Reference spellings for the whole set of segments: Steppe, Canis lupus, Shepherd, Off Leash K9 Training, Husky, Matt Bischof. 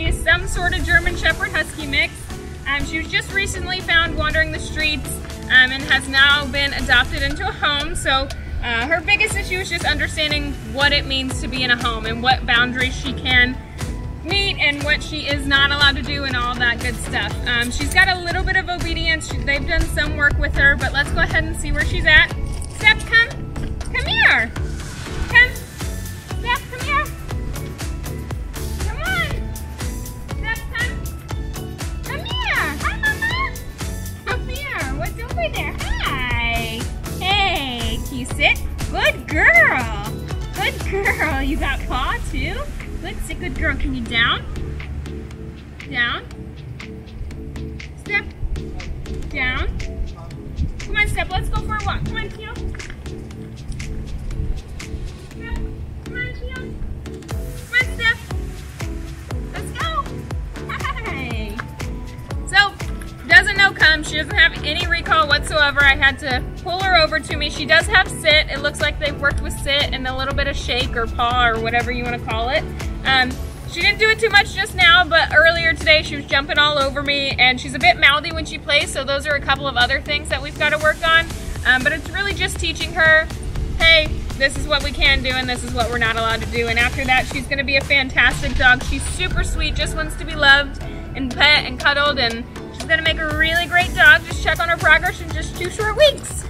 She is some sort of German Shepherd Husky mix. She was just recently found wandering the streets and has now been adopted into a home. So her biggest issue is just understanding what it means to be in a home and what boundaries she can meet and what she is not allowed to do and all that good stuff. She's got a little bit of obedience. They've done some work with her, but let's go ahead and see where she's at. Steppe, come here. Come, Steppe, come here. Come on. Steppe, come here. Hi, Mama. Come here. What's over there? Hi. Hey, can you sit? Good girl. Good girl. You got paw too? Good, sit, good girl. Can you down? Down. Steppe. Down. Come on, Steppe. Let's go for a walk. Come on, Keo. Come on, Keo. Come on, Steppe. Let's go. Hi. So, doesn't know come. She doesn't have any recall whatsoever. I had to pull her over to me. She does have sit. It looks like they've worked with sit and a little bit of shake or paw or whatever you want to call it. She didn't do it too much just now, but earlier today she was jumping all over me, and she's a bit mouthy when she plays, so those are a couple of other things that we've got to work on. But it's really just teaching her, hey, this is what we can do and this is what we're not allowed to do. And after that, she's going to be a fantastic dog. She's super sweet, just wants to be loved and pet and cuddled, and she's going to make a really great dog. Just check on her progress in just 2 short weeks.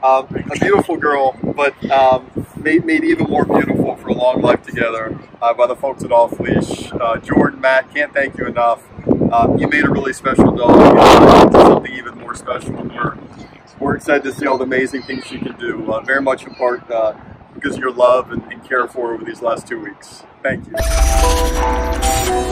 A beautiful girl, but made even more beautiful for a long life together by the folks at Off Leash. Jordan, Matt, can't thank you enough. You made a really special dog, something even more special. We're excited to see all the amazing things she can do, very much in part because of your love and care for her over these last 2 weeks. Thank you.